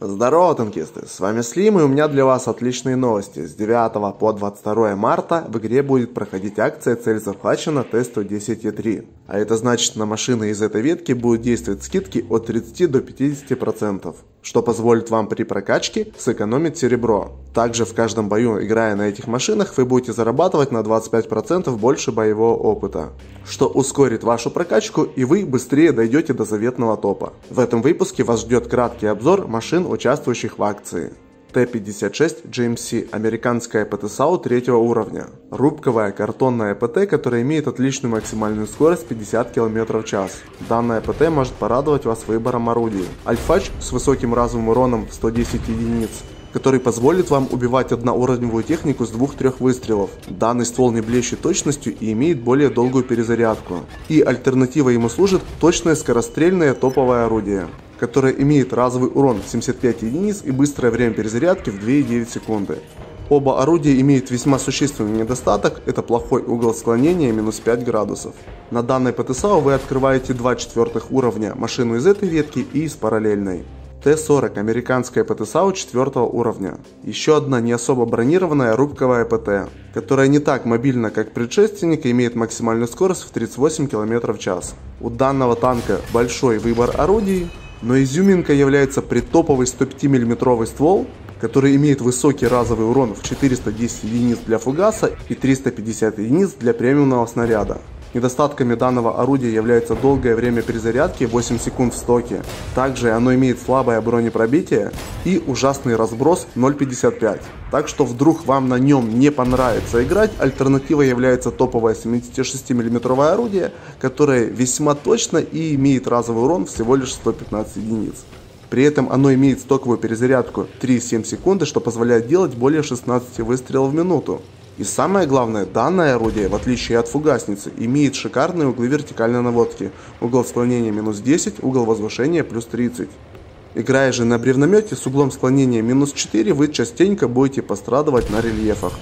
Здорово, танкисты! С вами Слим, и у меня для вас отличные новости. С 9 по 22 марта в игре будет проходить акция «Цель захвачена» Т-110Е3. А это значит, на машины из этой ветки будут действовать скидки от 30 до 50%, что позволит вам при прокачке сэкономить серебро. Также в каждом бою, играя на этих машинах, вы будете зарабатывать на 25% больше боевого опыта, что ускорит вашу прокачку, и вы быстрее дойдете до заветного топа. В этом выпуске вас ждет краткий обзор машин, участвующих в акции. Т-56 GMC, американская ПТ-САУ 3 уровня. Рубковая картонная ПТ, которая имеет отличную максимальную скорость 50 км в час. Данная ПТ может порадовать вас выбором орудий. Альфач с высоким разовым уроном в 110 единиц, который позволит вам убивать одноуровневую технику с 2-3 выстрелов. Данный ствол не блещет точностью и имеет более долгую перезарядку. И альтернатива ему служит точное скорострельное топовое орудие, которая имеет разовый урон в 75 единиц и быстрое время перезарядки в 2,9 секунды. Оба орудия имеют весьма существенный недостаток – это плохой угол склонения минус 5 градусов. На данной ПТ-САУ вы открываете 2 четвертых уровня, машину из этой ветки и из параллельной. Т-40, американская ПТ-САУ 4 уровня. Еще одна не особо бронированная рубковая ПТ, которая не так мобильна, как предшественник, и имеет максимальную скорость в 38 км в час. У данного танка большой выбор орудий, но изюминкой является предтоповый 105-мм ствол, который имеет высокий разовый урон в 410 единиц для фугаса и 350 единиц для премиумного снаряда. Недостатками данного орудия является долгое время перезарядки 8 секунд в стоке. Также оно имеет слабое бронепробитие и ужасный разброс 0,55. Так что вдруг вам на нем не понравится играть, альтернативой является топовое 76 мм орудие, которое весьма точно и имеет разовый урон всего лишь 115 единиц. При этом оно имеет стоковую перезарядку 3,7 секунды, что позволяет делать более 16 выстрелов в минуту. И самое главное, данное орудие, в отличие от фугасницы, имеет шикарные углы вертикальной наводки. Угол склонения минус 10, угол возвышения плюс 30. Играя же на бревномете с углом склонения минус 4, вы частенько будете пострадывать на рельефах.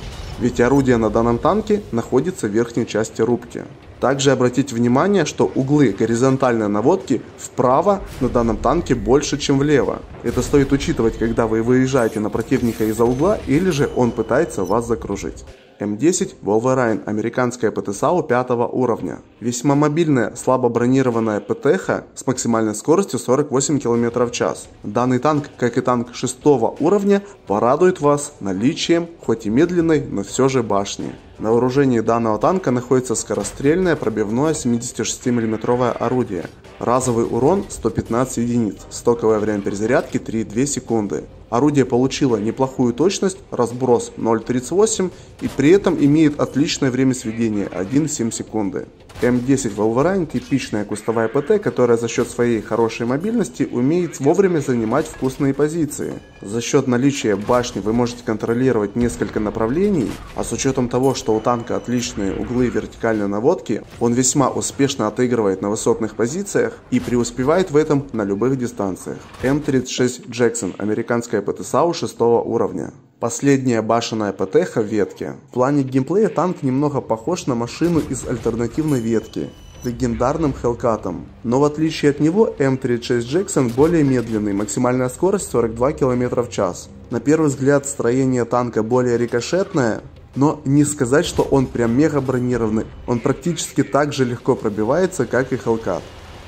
Ведь орудие на данном танке находится в верхней части рубки. Также обратите внимание, что углы горизонтальной наводки вправо на данном танке больше, чем влево. Это стоит учитывать, когда вы выезжаете на противника из-за угла или же он пытается вас закружить. М10 Wolverine, американская ПТ-САУ 5 уровня. Весьма мобильная, слабо бронированная ПТХ с максимальной скоростью 48 км в час. Данный танк, как и танк 6 уровня, порадует вас наличием, хоть и медленной, но все же башни. На вооружении данного танка находится скорострельное пробивное 76 мм орудие. Разовый урон 115 единиц, стоковое время перезарядки 3,2 секунды. Орудие получило неплохую точность, разброс 0,38 и при этом имеет отличное время сведения 1,7 секунды. М10 Wolverine – типичная кустовая ПТ, которая за счет своей хорошей мобильности умеет вовремя занимать вкусные позиции. За счет наличия башни вы можете контролировать несколько направлений, а с учетом того, что у танка отличные углы вертикальной наводки, он весьма успешно отыгрывает на высотных позициях и преуспевает в этом на любых дистанциях. М36 Джексон, американская ПТ-САУ 6 уровня. Последняя башенная ПТХ в ветке. В плане геймплея танк немного похож на машину из альтернативной ветки, легендарным Хелкатом. Но в отличие от него, М36 Джексон более медленный, максимальная скорость 42 км в час. На первый взгляд строение танка более рикошетное, но не сказать, что он прям мега бронированный. Он практически так же легко пробивается, как и Хелкат.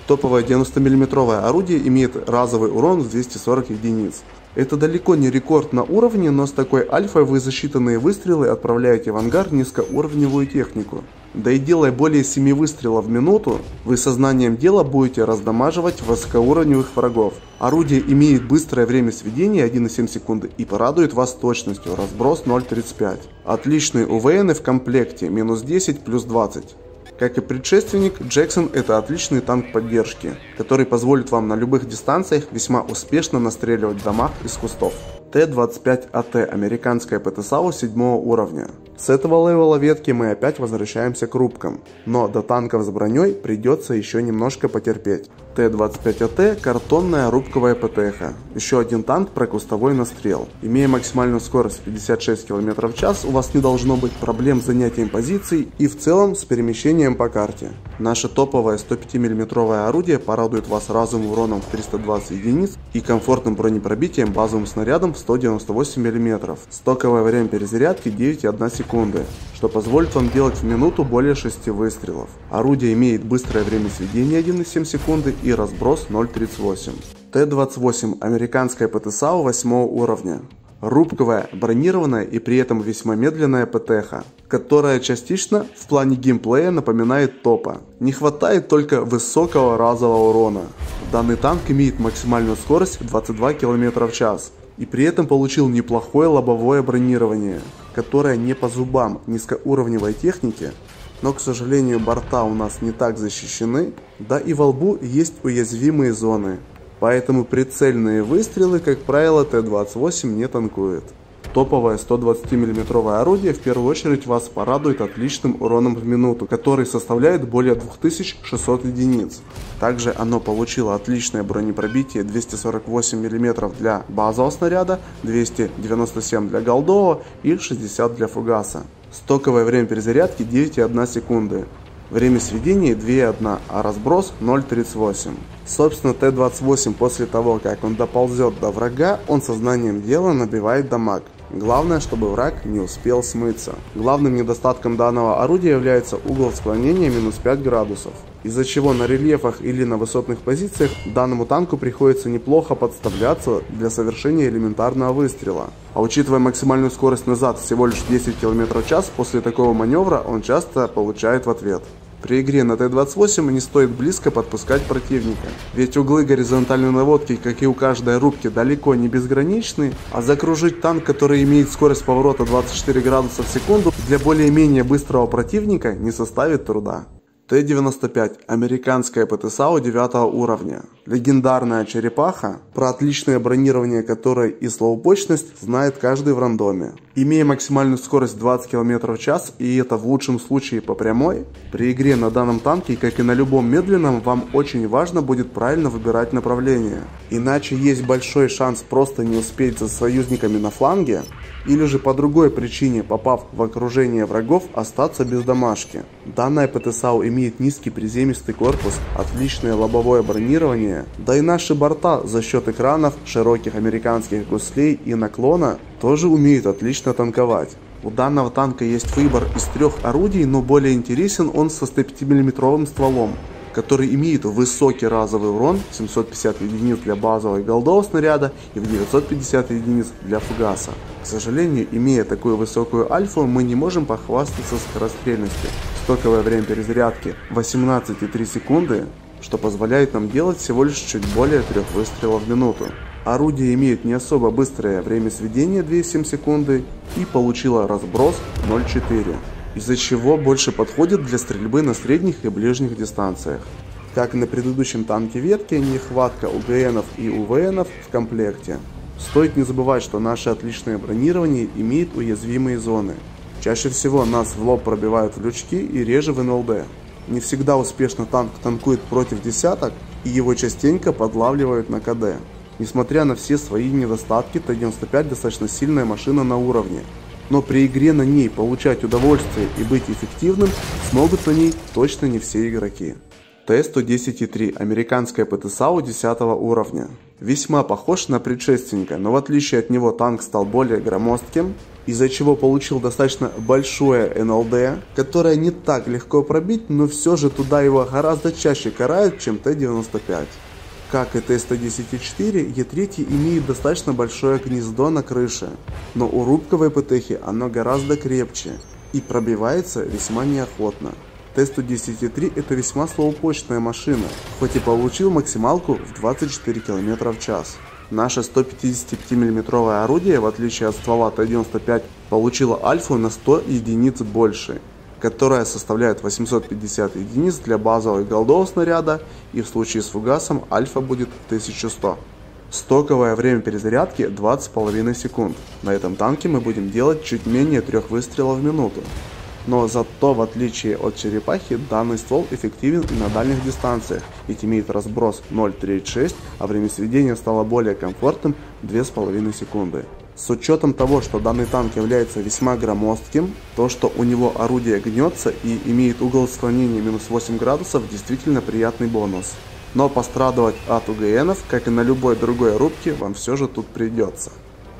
Топовое 90-мм орудие имеет разовый урон в 240 единиц. Это далеко не рекорд на уровне, но с такой альфой вы за считанные выстрелы отправляете в ангар низкоуровневую технику. Да и делая более 7 выстрелов в минуту, вы сознанием дела будете раздамаживать высокоуровневых врагов. Орудие имеет быстрое время сведения 1,7 секунды и порадует вас точностью, разброс 0,35. Отличные УВНы в комплекте, минус 10, плюс 20. Как и предшественник, Джексон – это отличный танк поддержки, который позволит вам на любых дистанциях весьма успешно настреливать дамаг из кустов. Т-25АТ, американская ПТ-САУ 7 уровня. С этого левела ветки мы опять возвращаемся к рубкам, но до танков с броней придется еще немножко потерпеть. Т-25АТ – картонная рубковая ПТХ. Еще один танк про кустовой настрел. Имея максимальную скорость 56 км в час, у вас не должно быть проблем с занятием позиций и в целом с перемещением по карте. Наше топовое 105 мм орудие порадует вас разовым уроном в 320 единиц и комфортным бронепробитием базовым снарядом в 198 мм. Стоковое время перезарядки 9,1 секунды, что позволит вам делать в минуту более 6 выстрелов. Орудие имеет быстрое время сведения 1,7 секунды и разброс 0,38. Т-28 – американская ПТ-САУ 8 уровня. Рубковая, бронированная и при этом весьма медленная ПТХ, которая частично в плане геймплея напоминает топа. Не хватает только высокого разового урона. Данный танк имеет максимальную скорость 22 км в час. И при этом получил неплохое лобовое бронирование, которое не по зубам низкоуровневой техники, но, к сожалению, борта у нас не так защищены, да и во лбу есть уязвимые зоны, поэтому прицельные выстрелы, как правило, Т-28 не танкует. Топовое 120-мм орудие в первую очередь вас порадует отличным уроном в минуту, который составляет более 2600 единиц. Также оно получило отличное бронепробитие 248 мм для базового снаряда, 297 для голдового и 60 для фугаса. Стоковое время перезарядки 9,1 секунды. Время сведения 2,1, а разброс 0,38. Собственно, Т-28 после того, как он доползет до врага, он сознанием дела набивает дамаг. Главное, чтобы враг не успел смыться. Главным недостатком данного орудия является угол склонения минус 5 градусов, из-за чего на рельефах или на высотных позициях данному танку приходится неплохо подставляться для совершения элементарного выстрела. А учитывая максимальную скорость назад всего лишь 10 км в час, после такого маневра он часто получает в ответ. При игре на Т-28 не стоит близко подпускать противника, ведь углы горизонтальной наводки, как и у каждой рубки, далеко не безграничны, а закружить танк, который имеет скорость поворота 24 градуса в секунду, для более-менее быстрого противника не составит труда. Т-95 – американская ПТ-САУ 9 уровня. Легендарная черепаха, про отличное бронирование которой и слоупочность знает каждый в рандоме. Имея максимальную скорость 20 км в час, и это в лучшем случае по прямой, при игре на данном танке, как и на любом медленном, вам очень важно будет правильно выбирать направление. Иначе есть большой шанс просто не успеть за союзниками на фланге, или же по другой причине, попав в окружение врагов, остаться без домашки. Данная ПТ-САУ имеет низкий приземистый корпус, отличное лобовое бронирование, да и наши борта за счет экранов, широких американских гуслей и наклона тоже умеют отлично танковать. У данного танка есть выбор из 3 орудий, но более интересен он со 105-мм стволом, который имеет высокий разовый урон 750 единиц для базового и голдового снаряда и в 950 единиц для фугаса. К сожалению, имея такую высокую альфу, мы не можем похвастаться скорострельностью. Стоковое время перезарядки 18,3 секунды, что позволяет нам делать всего лишь чуть более 3 выстрелов в минуту. Орудие имеет не особо быстрое время сведения 2,7 секунды и получило разброс 0,4. Из-за чего больше подходит для стрельбы на средних и ближних дистанциях. Как и на предыдущем танке ветки, нехватка УГНов и УВНов в комплекте. Стоит не забывать, что наше отличное бронирование имеет уязвимые зоны. Чаще всего нас в лоб пробивают в лючки и реже в НЛД. Не всегда успешно танк танкует против десяток, и его частенько подлавливают на КД. Несмотря на все свои недостатки, Т-95 достаточно сильная машина на уровне. Но при игре на ней получать удовольствие и быть эффективным смогут на ней точно не все игроки. Т-110Е3 – американская ПТ-САУ 10 уровня. Весьма похож на предшественника, но в отличие от него танк стал более громоздким, из-за чего получил достаточно большое НЛД, которое не так легко пробить, но все же туда его гораздо чаще карают, чем Т-95. Как и Т-110Е4, Е3 имеет достаточно большое гнездо на крыше, но у рубковой ПТХи оно гораздо крепче и пробивается весьма неохотно. Т-110Е3 это весьма слоупочная машина, хоть и получил максималку в 24 км в час. Наше 155-мм орудие, в отличие от ствола Т-95, получило альфу на 100 единиц больше, которая составляет 850 единиц для базового и голдового снаряда, и в случае с фугасом альфа будет 1100. Стоковое время перезарядки 20,5 секунд. На этом танке мы будем делать чуть менее 3 выстрелов в минуту. но зато в отличие от черепахи данный ствол эффективен и на дальних дистанциях, ведь имеет разброс 0,36, а время сведения стало более комфортным 2,5 секунды. С учетом того, что данный танк является весьма громоздким, то, что у него орудие гнется и имеет угол склонения минус 8 градусов, действительно приятный бонус. Но пострадывать от УГНов, как и на любой другой рубке, вам все же тут придется.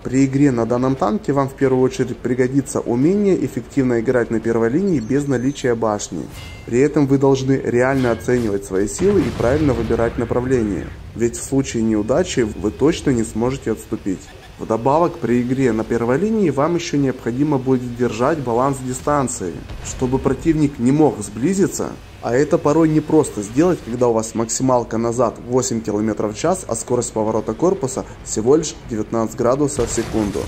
При игре на данном танке вам в первую очередь пригодится умение эффективно играть на первой линии без наличия башни. При этом вы должны реально оценивать свои силы и правильно выбирать направление, ведь в случае неудачи вы точно не сможете отступить. Вдобавок, при игре на первой линии вам еще необходимо будет держать баланс дистанции, чтобы противник не мог сблизиться, а это порой не просто сделать, когда у вас максималка назад 8 км в час, а скорость поворота корпуса всего лишь 19 градусов в секунду.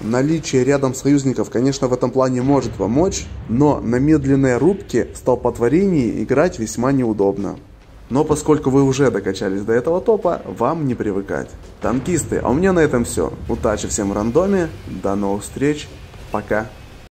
Наличие рядом союзников, конечно, в этом плане может помочь, но на медленной рубке в столпотворении играть весьма неудобно. Но поскольку вы уже докачались до этого топа, вам не привыкать. Танкисты, а у меня на этом все. Удачи всем в рандоме, до новых встреч, пока.